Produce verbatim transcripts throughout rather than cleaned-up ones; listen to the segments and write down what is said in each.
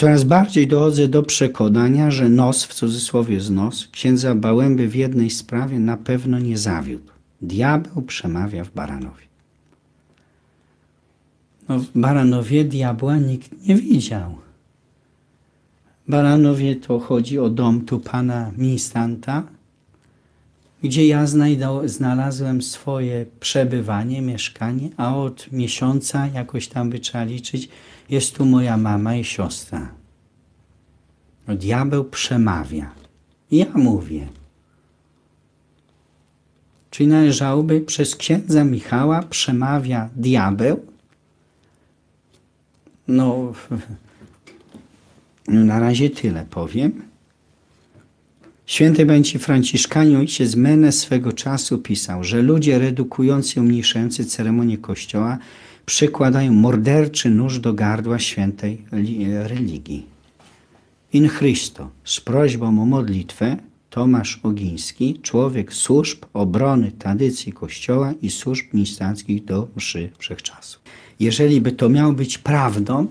Coraz bardziej dochodzę do przekonania, że nos, w cudzysłowie jest nos, księdza Bałęby w jednej sprawie na pewno nie zawiódł. Diabeł przemawia w Baranowie. No, w Baranowie diabła nikt nie widział. W Baranowie to chodzi o dom tu pana ministranta, gdzie ja znajdą, znalazłem swoje przebywanie, mieszkanie, a od miesiąca, jakoś tam by trzeba liczyć, jest tu moja mama i siostra. No, diabeł przemawia. Ja mówię. Czyli należałoby przez księdza Michała przemawia diabeł? No, no na razie tyle powiem. Święty Bęci Franciszkani, ojciec Menę swego czasu pisał, że ludzie redukujący i umniejszający ceremonię Kościoła przykładają morderczy nóż do gardła świętej religii. In Christo, z prośbą o modlitwę, Tomasz Ogiński, człowiek służb obrony tradycji Kościoła i służb ministranckich do mszy wszechczasu. Jeżeli by to miało być prawdą,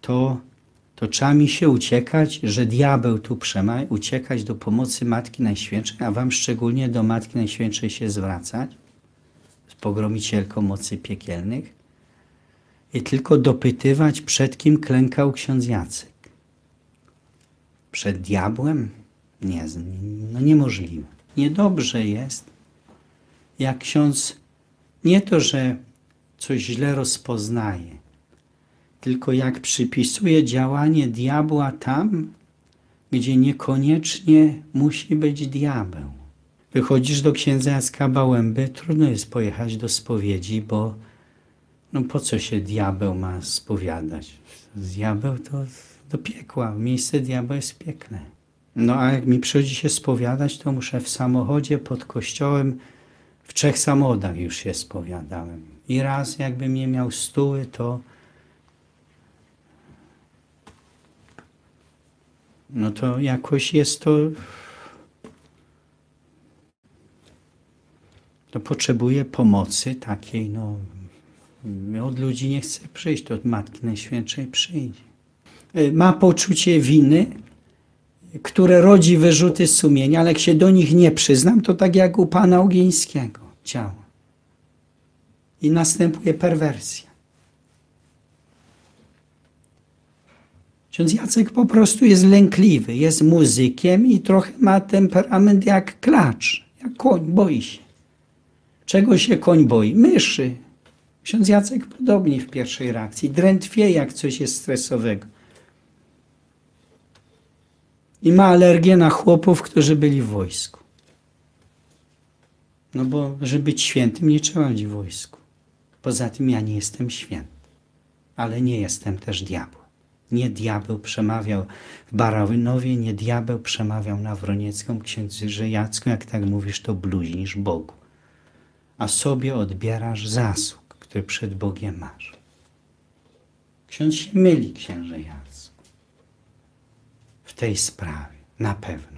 to, to trzeba mi się uciekać, że diabeł tu przemawia, uciekać do pomocy Matki Najświętszej, a wam szczególnie do Matki Najświętszej się zwracać, z pogromicielką mocy piekielnych, i tylko dopytywać, przed kim klękał ksiądz Jacek. Przed diabłem? Nie, no niemożliwe. Niedobrze jest, jak ksiądz nie to, że coś źle rozpoznaje, tylko jak przypisuje działanie diabła tam, gdzie niekoniecznie musi być diabeł. Wychodzisz do księdza Jacka Bałęby, trudno jest pojechać do spowiedzi, bo no po co się diabeł ma spowiadać? Diabeł to do piekła, miejsce diabła jest piekle. No a jak mi przychodzi się spowiadać, to muszę w samochodzie pod kościołem, w trzech samochodach już się spowiadałem. I raz jakbym nie miał stóły, to no to jakoś jest to, to potrzebuję pomocy takiej, no od ludzi nie chcę przyjść, od Matki Najświętszej przyjdzie. Ma poczucie winy, które rodzi wyrzuty sumienia, ale jak się do nich nie przyznam, to tak jak u pana Ogińskiego ciało. I następuje perwersja. Ksiądz Jacek po prostu jest lękliwy, jest muzykiem i trochę ma temperament jak klacz, jak koń, boi się. Czego się koń boi? Myszy. Ksiądz Jacek podobnie w pierwszej reakcji, drętwieje jak coś jest stresowego. I ma alergię na chłopów, którzy byli w wojsku. No bo, żeby być świętym, nie trzeba być w wojsku. Poza tym ja nie jestem święty, ale nie jestem też diabłem. Nie diabeł przemawiał w Baranowie, nie diabeł przemawiał na Wroniecką, księdze Jacku, jak tak mówisz, to bluźnisz Bogu. A sobie odbierasz zasług, który przed Bogiem masz. Ksiądz się myli, księże Jacku, w tej sprawie, na pewno.